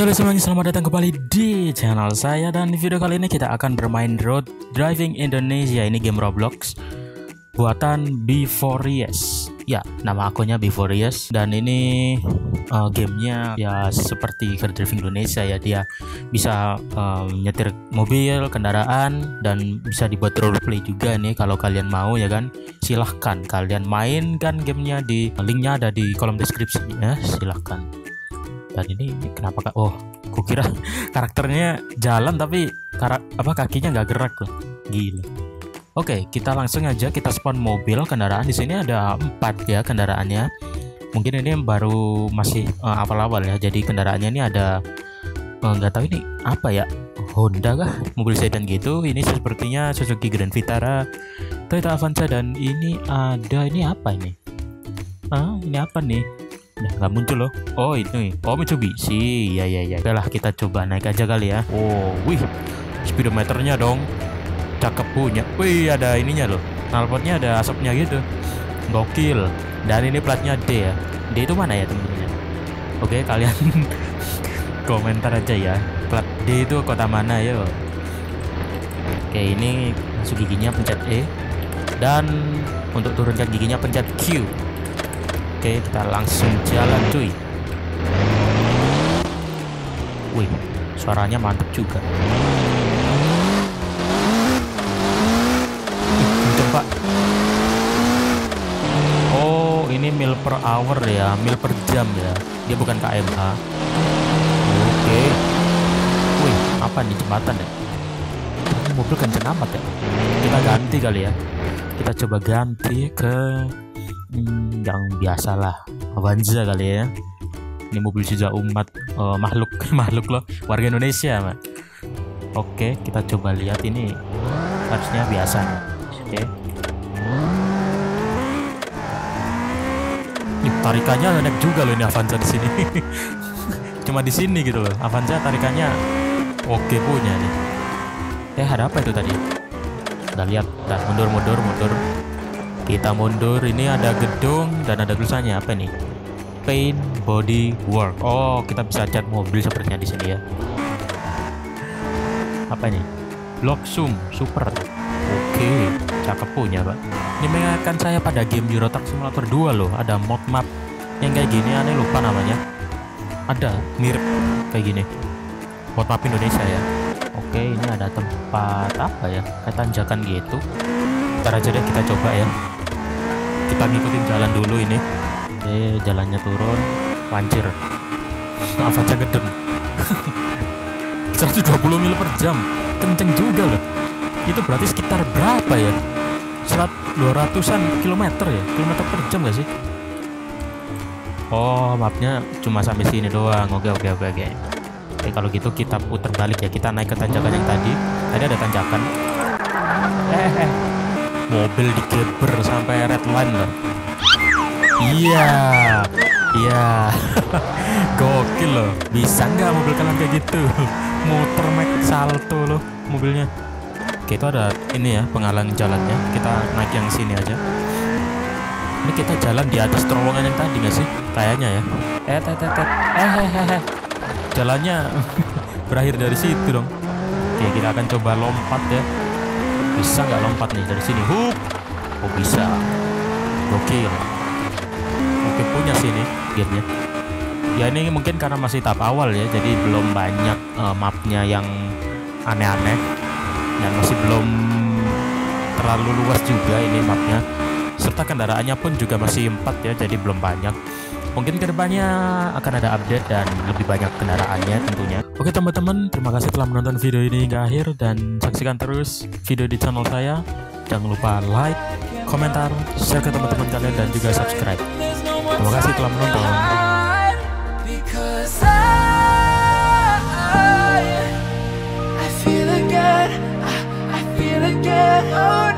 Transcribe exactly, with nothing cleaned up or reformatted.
Halo semuanya, selamat datang kembali di channel saya. Dan di video kali ini kita akan bermain Road Driving Indonesia. Ini game Roblox buatan B four ries. Ya, nama akunnya B four ries. Dan ini uh, gamenya ya seperti Road Driving Indonesia ya. Dia bisa uh, nyetir mobil, kendaraan, dan bisa dibuat roleplay juga nih. Kalau kalian mau ya kan, silahkan kalian mainkan gamenya. Di linknya ada di kolom deskripsi ya, silahkan. Dan ini kenapa kak? Oh, kukira karakternya jalan tapi karak apa kakinya nggak gerak loh, gila. Oke, kita langsung aja kita spawn mobil kendaraan. Di sini ada empat ya kendaraannya. Mungkin ini baru masih awal-awal uh, ya. Jadi kendaraannya ini ada nggak uh, tahu ini apa ya, Honda kah? Mobil sedan gitu. Ini sepertinya Suzuki Grand Vitara, Toyota Avanza, dan ini ada ini apa ini? Ah, ini apa nih? Nah, nggak muncul loh. Oh itu, oh Mitsubishi, ya ya ya. Udahlah kita coba naik aja kali ya. Oh, wih, speedometernya dong, cakep punya. Wih, ada ininya loh, knalpotnya ada asapnya gitu, gokil. Dan ini platnya D ya. D itu mana ya temen-temen? Oke, kalian komentar aja ya. Plat D itu kota mana ya? Oke, ini masuk giginya pencet E, dan untuk turunkan giginya pencet Q. Oke, kita langsung jalan cuy. Wih, suaranya mantep juga. Coba. Oh, ini mil per hour ya, mil per jam ya. Dia bukan K M H. Oke. Wih, apa nih, jembatan ya? Mobil kenceng amat ya. Kita ganti kali ya. Kita coba ganti ke Hmm, yang biasalah, Avanza kali ya. Ini mobil sisa umat uh, makhluk makhluk loh, warga Indonesia man. Oke, kita coba lihat ini harusnya biasa. Oke. Ih, tarikannya enak juga loh ini Avanza di sini. Cuma di sini gitu loh. Avanza tarikannya oke punya nih. Eh, ada apa itu tadi? Kita lihat, kita mundur mundur mundur. Kita mundur, ini ada gedung dan ada tulisannya apa nih? Paint Body Work. Oh, kita bisa cat mobil sepertinya di sini ya. Apa ini? Block Zoom Super. Oke, cakep punya pak. Ini mengingatkan saya pada game Euro Truck Simulator dua loh. Ada mod map yang kayak gini, aneh lupa namanya. Ada mirip kayak gini. Mod map Indonesia ya. Oke, ini ada tempat apa ya? Kayak tanjakan gitu. Ntar aja deh kita coba ya. Kita ngikutin jalan dulu ini. Eh, jalannya turun, pancir. Avanza geden. seratus dua puluh mil per jam, kenceng juga loh. Itu berarti sekitar berapa ya? dua ratusan kilometer ya, kilometer per jam gak sih? Oh, mapnya cuma sampai sini doang. Oke oke oke oke. Eh, kalau gitu kita putar balik ya. Kita naik ke tanjakan yang tadi. Tadi ada tanjakan. Eh, eh. Mobil digeber sampai red line loh. Iya, iya, gokil loh. Bisa nggak mobil kalian kayak gitu? Muter mek salto loh mobilnya. Oke, itu ada ini ya penghalang jalannya. Kita naik yang sini aja. Ini kita jalan di atas terowongan yang tadi nggak sih? Kayaknya ya. Eh, eh, eh, eh, eh, jalannya berakhir dari situ dong. Oke, kita akan coba lompat ya. Bisa nggak lompat nih dari sini? Hup. Oh bisa. Gokil. Oke punya sini gamenya. Ya ini mungkin karena masih tahap awal ya, jadi belum banyak uh, mapnya yang aneh-aneh, dan masih belum terlalu luas juga ini mapnya. Serta kendaraannya pun juga masih empat ya, jadi belum banyak. Mungkin kedepannya akan ada update dan lebih banyak kendaraannya tentunya. Oke teman-teman, terima kasih telah menonton video ini hingga akhir, dan saksikan terus video di channel saya. Jangan lupa like, komentar, share ke teman-teman kalian, dan juga subscribe. Terima kasih telah menonton. I feel again, I feel again.